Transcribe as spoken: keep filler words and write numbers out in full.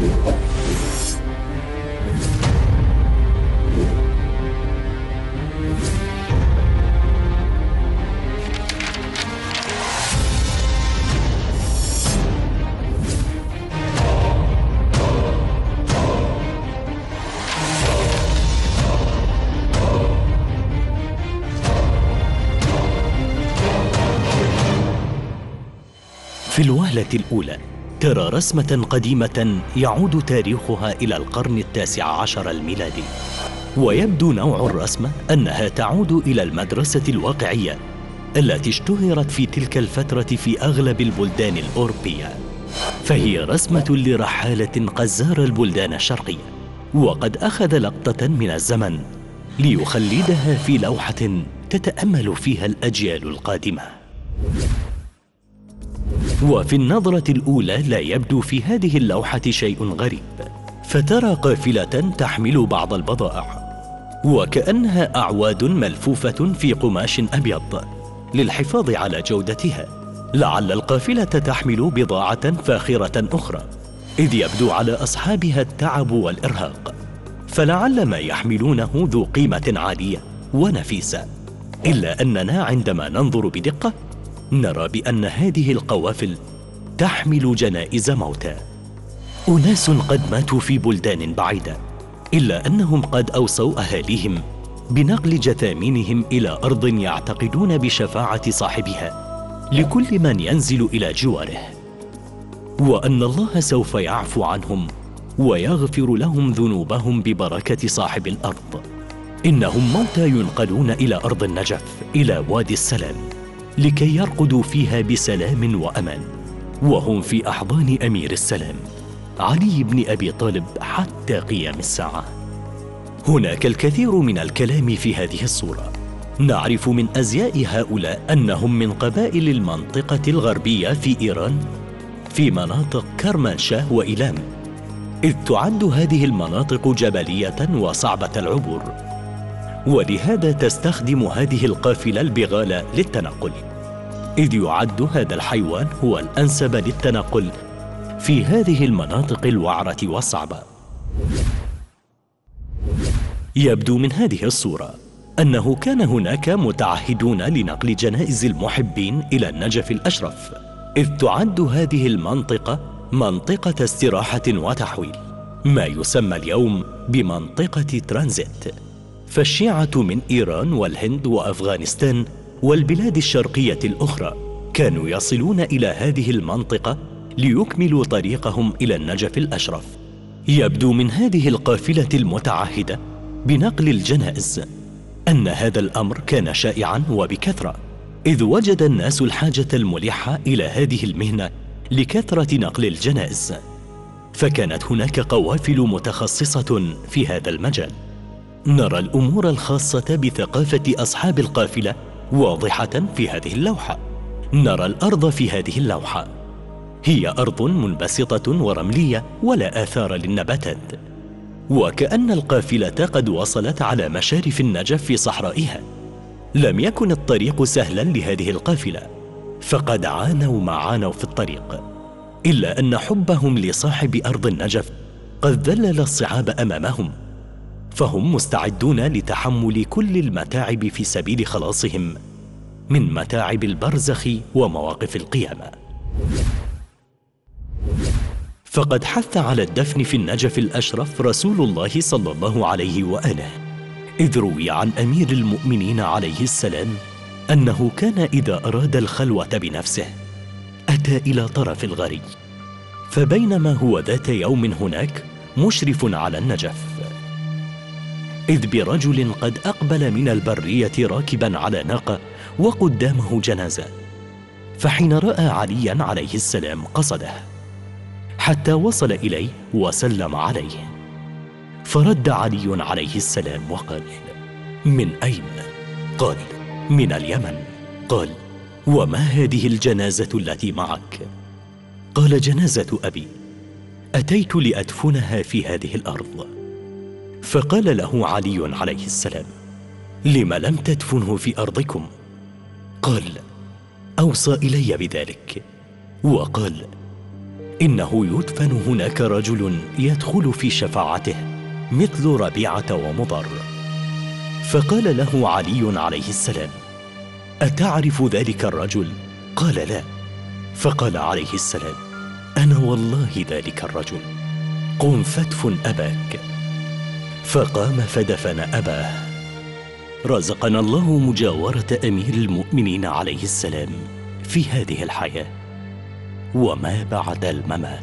في الوهلة الأولى ترى رسمة قديمة يعود تاريخها إلى القرن التاسع عشر الميلادي، ويبدو نوع الرسمة أنها تعود إلى المدرسة الواقعية التي اشتهرت في تلك الفترة في أغلب البلدان الأوروبية، فهي رسمة لرحالة قد زار البلدان الشرقية وقد أخذ لقطة من الزمن ليخلدها في لوحة تتأمل فيها الأجيال القادمة. وفي النظرة الأولى لا يبدو في هذه اللوحة شيء غريب، فترى قافلة تحمل بعض البضائع وكأنها أعواد ملفوفة في قماش أبيض للحفاظ على جودتها، لعل القافلة تحمل بضاعة فاخرة أخرى إذ يبدو على أصحابها التعب والإرهاق، فلعل ما يحملونه ذو قيمة عالية ونفيسة، إلا أننا عندما ننظر بدقة نرى بأن هذه القوافل تحمل جنائز موتى، أناس قد ماتوا في بلدان بعيدة، إلا أنهم قد أوصوا أهاليهم بنقل جثامينهم إلى أرض يعتقدون بشفاعة صاحبها لكل من ينزل إلى جواره، وأن الله سوف يعفو عنهم ويغفر لهم ذنوبهم ببركة صاحب الأرض. إنهم موتى ينقلون إلى أرض النجف، إلى وادي السلام، لكي يرقدوا فيها بسلام وأمان، وهم في أحضان أمير السلام علي بن أبي طالب حتى قيام الساعة. هناك الكثير من الكلام في هذه الصورة، نعرف من أزياء هؤلاء أنهم من قبائل المنطقة الغربية في إيران في مناطق كرمانشاه وإيلام، إذ تعد هذه المناطق جبلية وصعبة العبور، ولهذا تستخدم هذه القافلة البغالة للتنقل، إذ يعد هذا الحيوان هو الأنسب للتنقل في هذه المناطق الوعرة والصعبة. يبدو من هذه الصورة أنه كان هناك متعهدون لنقل جنائز المحبين إلى النجف الأشرف، إذ تعد هذه المنطقة منطقة استراحة وتحويل، ما يسمى اليوم بمنطقة ترانزيت، فالشيعة من إيران والهند وأفغانستان والبلاد الشرقية الأخرى كانوا يصلون إلى هذه المنطقة ليكملوا طريقهم إلى النجف الأشرف. يبدو من هذه القافلة المتعهدة بنقل الجنائز أن هذا الأمر كان شائعاً وبكثرة، إذ وجد الناس الحاجة الملحة إلى هذه المهنة لكثرة نقل الجنائز، فكانت هناك قوافل متخصصة في هذا المجال. نرى الأمور الخاصة بثقافة أصحاب القافلة واضحة في هذه اللوحة. نرى الأرض في هذه اللوحة، هي أرض منبسطة ورملية ولا آثار للنباتات، وكأن القافلة قد وصلت على مشارف النجف في صحرائها. لم يكن الطريق سهلا لهذه القافلة، فقد عانوا ما عانوا في الطريق، إلا أن حبهم لصاحب أرض النجف قد ذلل الصعاب أمامهم، فهم مستعدون لتحمل كل المتاعب في سبيل خلاصهم من متاعب البرزخ ومواقف القيامة. فقد حث على الدفن في النجف الأشرف رسول الله صلى الله عليه وآله، إذ روي عن أمير المؤمنين عليه السلام أنه كان إذا أراد الخلوة بنفسه أتى إلى طرف الغري، فبينما هو ذات يوم هناك مشرف على النجف، إذ برجل قد أقبل من البرية راكباً على ناقة وقدامه جنازة، فحين رأى علياً عليه السلام قصده حتى وصل إليه وسلم عليه، فرد علي عليه السلام وقال: من أين؟ قال: من اليمن. قال: وما هذه الجنازة التي معك؟ قال: جنازة أبي، أتيت لأدفنها في هذه الأرض. فقال له علي عليه السلام: لم لم تدفنه في أرضكم؟ قال: أوصى إلي بذلك وقال: إنه يدفن هناك رجل يدخل في شفاعته مثل ربيعة ومضر. فقال له علي عليه السلام: أتعرف ذلك الرجل؟ قال: لا. فقال عليه السلام: أنا والله ذلك الرجل، قم فدفن أباك. فقام فدفن أباه. رزقنا الله مجاورة أمير المؤمنين عليه السلام في هذه الحياة وما بعد الممات.